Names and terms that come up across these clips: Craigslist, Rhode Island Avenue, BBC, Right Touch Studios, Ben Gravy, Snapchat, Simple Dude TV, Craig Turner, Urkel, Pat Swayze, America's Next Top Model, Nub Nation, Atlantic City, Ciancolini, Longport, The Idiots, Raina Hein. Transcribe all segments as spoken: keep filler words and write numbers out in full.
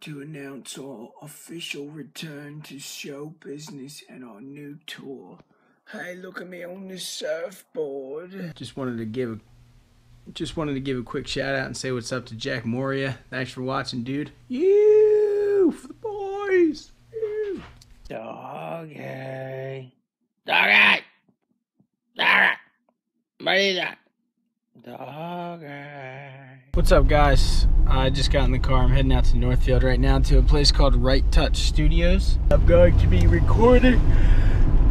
proud to announce our official return to show business and our new tour. Hey, look at me on the surfboard. Just wanted to give a just wanted to give a quick shout out and say what's up to Jack Moria. Thanks for watching, dude. You for the boys. You. Doggy. Doggy. Doggy. Marina. Doggy. What's up, guys? I just got in the car. I'm heading out to Northfield right now to a place called Right Touch Studios. I'm going to be recording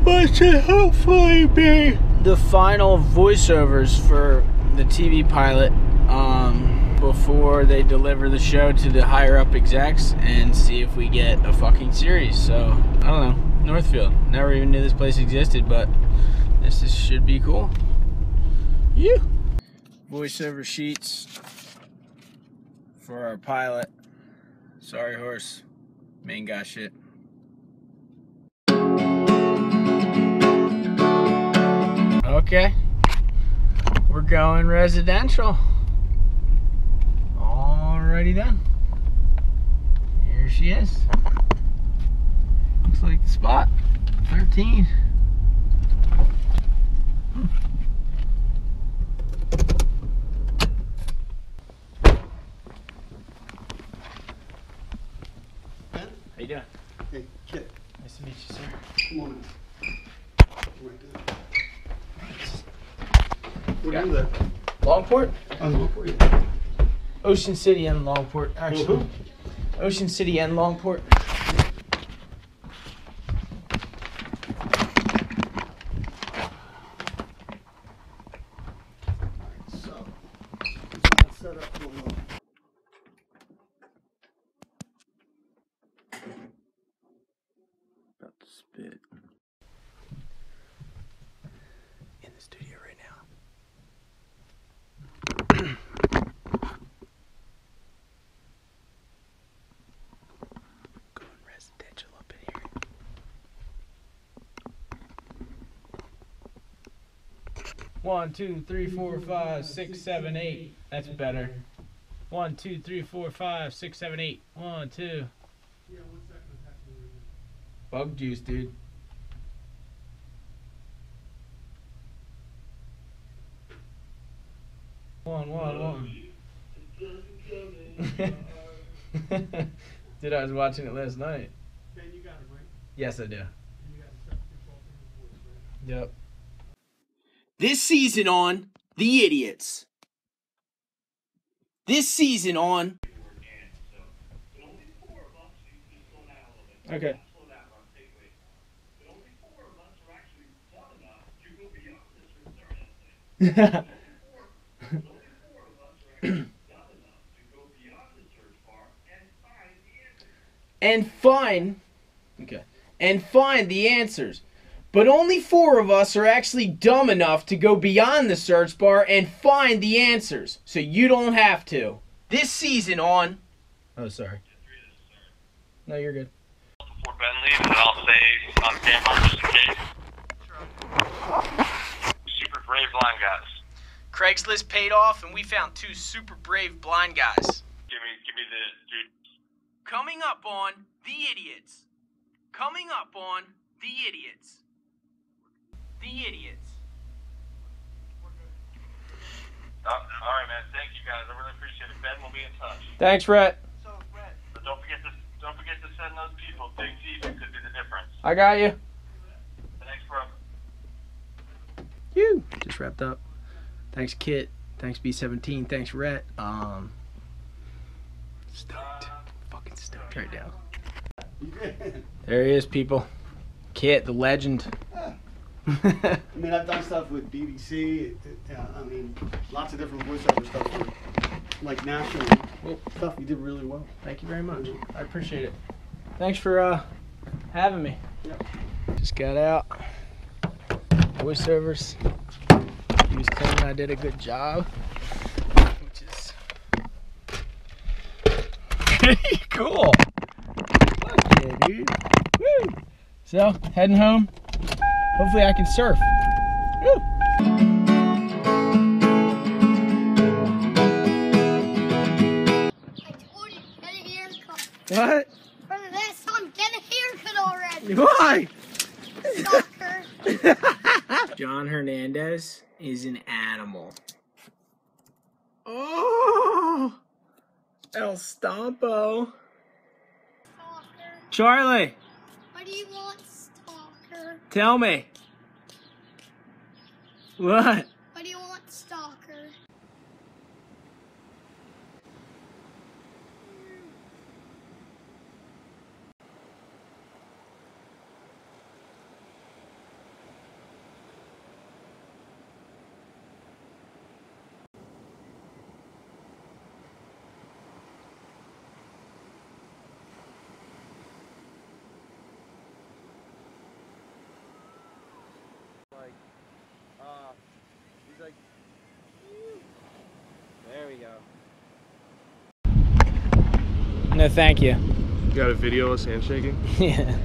what should hopefully be the final voiceovers for the T V pilot um, before they deliver the show to the higher up execs and see if we get a fucking series. So, I don't know. Northfield. Never even knew this place existed, but this is, should be cool. Yeah. Voiceover sheets. For our pilot. Sorry, horse. Main guy shit. Okay. We're going residential. Alrighty then. Here she is. Looks like the spot. thirteen. How you doing? Hey, kid. Nice to meet you, sir. Come on in. Right Where are you at? Longport? Oh, Longport, yeah. Ocean City and Longport, actually. Mm-hmm. Ocean City and Longport. Spit. In the studio right now. Going residential up in here. One, two, three, four, five, six, seven, eight. That's better. One, two, three, four, five, six, seven, eight. One, two. Yeah, one second. Bug juice, dude. One, one, one. Dude, I was watching it last night. Ben, you got it, right? Yes, I do. Yep. This season on The Idiots. This season on. Okay. and find okay and find the answers, but only four of us are actually dumb enough to go beyond the search bar and find the answers, so you don't have to. This season on. Oh, sorry. No, you're good. Before Ben leaves, and I'll say on camera just in case. Brave blind guys. Craigslist paid off, and we found two super brave blind guys. Give me, give me the dude. Coming up on The Idiots. Coming up on The Idiots. The Idiots. Uh, all right, man. Thank you guys. I really appreciate it. Ben will be in touch. Thanks, Rhett. So, Rhett. But don't forget to don't forget to send those people. Big T could be the difference. I got you. Thanks, bro. You. Just wrapped up. Thanks, Kit. Thanks, B seventeen. Thanks, Rhett. Um, stoked. Fucking stoked right now. There he is, people. Kit, the legend. Yeah. I mean, I've done stuff with B B C. Uh, I mean, lots of different voiceover stuff, for, like national well, stuff. You did really well. Thank you very much. I appreciate it. Thanks for uh, having me. Yep. Just got out. Voiceovers. He was telling I did a good job, which is pretty cool. Fuck yeah, dude. Woo. So, heading home. Hopefully, I can surf. Woo. I told you, What? From the last time, get a haircut already. Why? Sucker. John Hernandez is an animal. Oh, El Stompo. Stalker. Charlie. What do you want, stalker? Tell me. What? What do you want, stalker? No, thank you. You got a video of us handshaking? Yeah.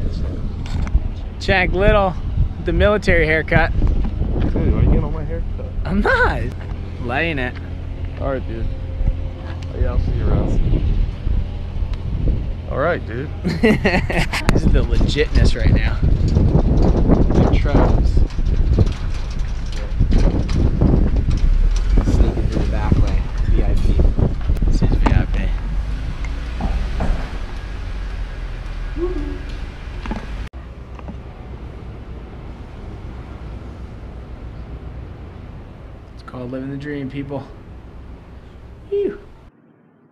Jack Little, the military haircut. Dude, are you getting on my haircut? I'm not. Laying it. Alright, dude. Oh, yeah, I'll see you around. Alright, dude. This is the legitness right now. Good tries. Called living the dream, people. Whew.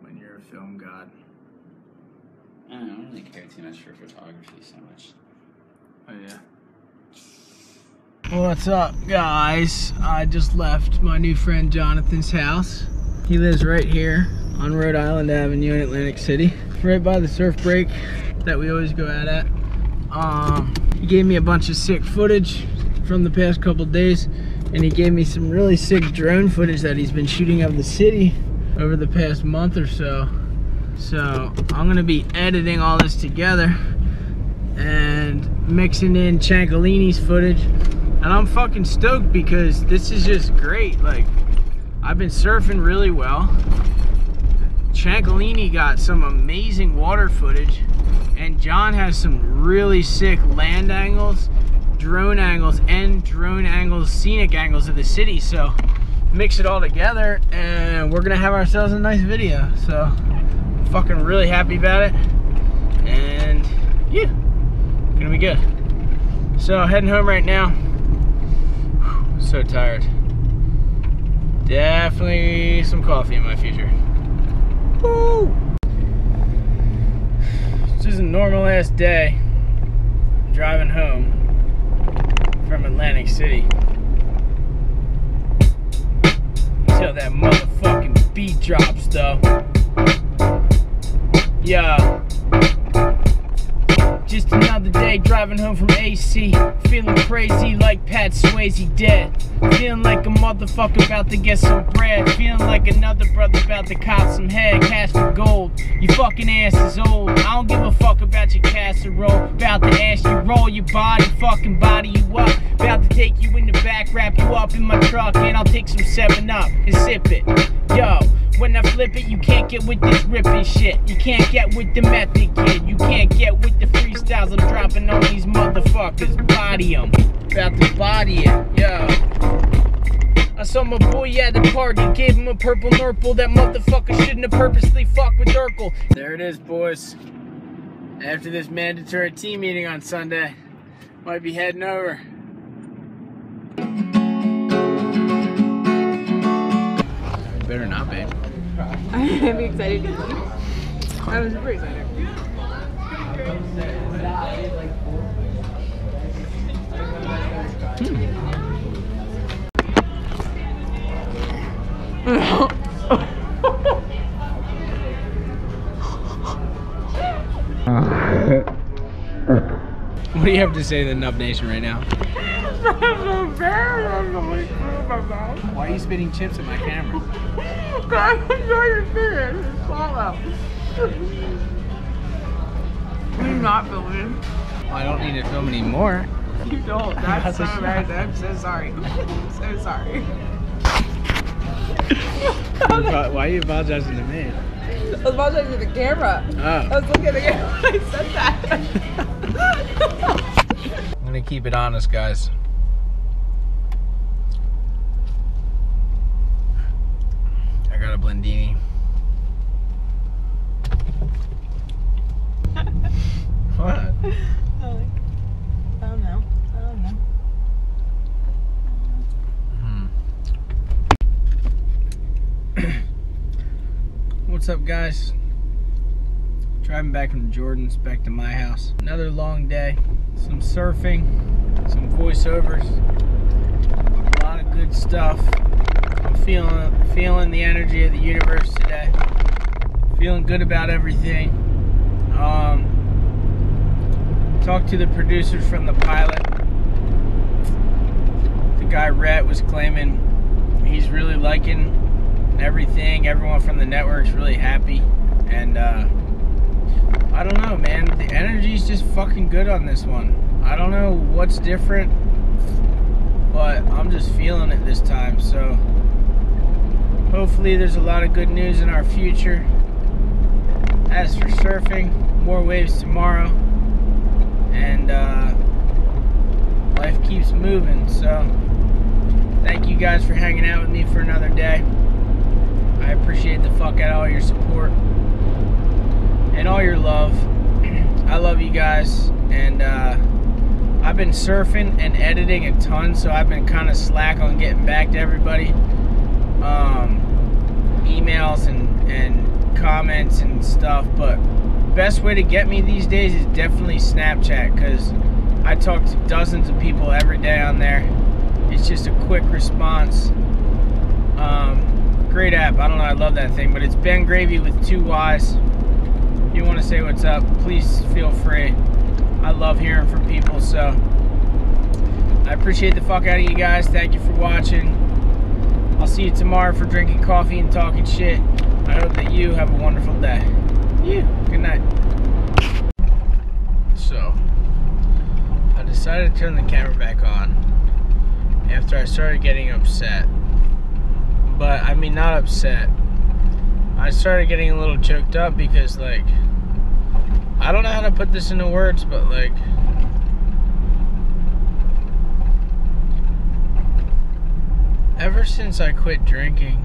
When you're a film god. I don't know, I don't really care too much for photography so much. Oh yeah. What's up, guys? I just left my new friend Jonathan's house. He lives right here on Rhode Island Avenue in Atlantic City. Right by the surf break that we always go out at. Um, he gave me a bunch of sick footage from the past couple days. And he gave me some really sick drone footage that he's been shooting of the city over the past month or so. So I'm gonna be editing all this together and mixing in Ciancolini's footage. And I'm fucking stoked because this is just great. Like, I've been surfing really well. Ciancolini got some amazing water footage, and John has some really sick land angles, drone angles, and drone angles, scenic angles of the city. So mix it all together and we're gonna have ourselves a nice video. So I'm fucking really happy about it, and yeah, gonna be good. So heading home right now. Whew, so tired. Definitely some coffee in my future. Woo! This is a normal ass day driving home from Atlantic City. Till that motherfucking beat drops, though. Yeah. Just another day driving home from A C. Feeling crazy like Pat Swayze dead. Feeling like a motherfucker about to get some bread. Feeling like another brother about to cop some head. Cash for gold, your fucking ass is old. I don't give a fuck about your casserole. About to ask you roll your body, fucking body you up. About to take you in the back, wrap you up in my truck, and I'll take some seven up and sip it. Yo, when I flip it, you can't get with this ripping shit. You can't get with the method, kid. You can't get with the freestyles I'm dropping on these motherfuckers. Body them. About to body it, yo. I saw my boy at the party, gave him a purple nurple. That motherfucker shouldn't have purposely fucked with Urkel. There it is, boys. After this mandatory team meeting on Sunday, might be heading over. You better not, babe. I'd be excited to meet you. I was super excited. Hmm. What do you have to say to the Nub Nation right now? Why are you spitting chips at my camera? I'm not filming. Well, I don't need to film anymore. You don't. That's so bad. I'm so sorry. I'm so sorry. Why are you apologizing to me? I was apologizing to the camera. Oh. I was looking at the camera when I said that. I'm gonna keep it honest, guys. I got a blendini. What? I don't know. I don't know. What's up, guys? Driving back from Jordan's, back to my house. Another long day. Some surfing, some voiceovers, a lot of good stuff. I'm feeling feeling the energy of the universe today. Feeling good about everything. Um, talked to the producers from the pilot. The guy Rhett was claiming he's really liking everything. Everyone from the network's really happy, and uh, I don't know, man, the energy's just fucking good on this one. I don't know what's different, but I'm just feeling it this time. So hopefully there's a lot of good news in our future. As for surfing, more waves tomorrow, and uh, life keeps moving. So thank you guys for hanging out with me for another day. I appreciate the fuck out of all your support and all your love. I love you guys, and uh, I've been surfing and editing a ton, so I've been kind of slack on getting back to everybody. Um, emails and, and comments and stuff, but the best way to get me these days is definitely Snapchat, because I talk to dozens of people every day on there. It's just a quick response. Um, Great app. I don't know. I love that thing. But it's Ben Gravy with two Y's. If you want to say what's up, please feel free. I love hearing from people. So I appreciate the fuck out of you guys. Thank you for watching. I'll see you tomorrow for drinking coffee and talking shit. I hope that you have a wonderful day. Yeah. Good night. So I decided to turn the camera back on after I started getting upset. But, I mean, not upset. I started getting a little choked up because, like, I don't know how to put this into words, but, like, ever since I quit drinking,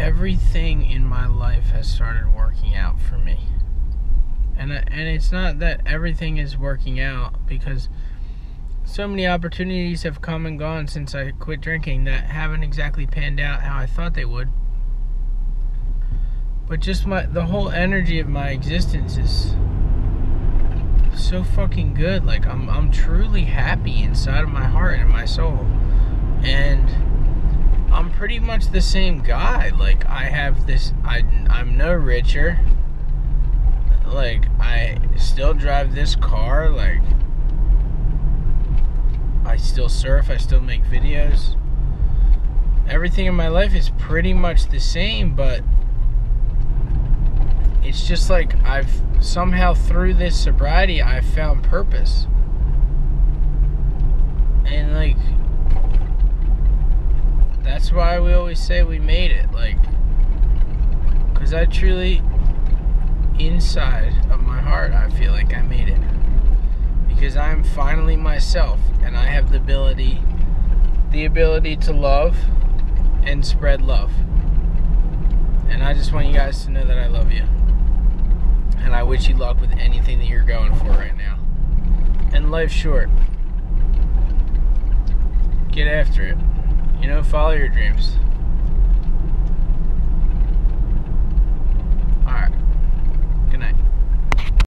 everything in my life has started working out for me. And, I, and it's not that everything is working out, because so many opportunities have come and gone since I quit drinking that haven't exactly panned out how I thought they would. But just my the whole energy of my existence is so fucking good. Like, I'm I'm truly happy inside of my heart and my soul. And I'm pretty much the same guy. Like, I have this I I'm no richer. Like, I still drive this car, like I still surf, I still make videos. Everything in my life is pretty much the same, but it's just like I've somehow, through this sobriety, I've found purpose. And, like, that's why we always say we made it, like, because I truly, inside of my heart, I feel like I made it. Because I'm finally myself, and I have the ability, the ability to love and spread love. And I just want you guys to know that I love you. And I wish you luck with anything that you're going for right now. And life's short. Get after it. You know, follow your dreams.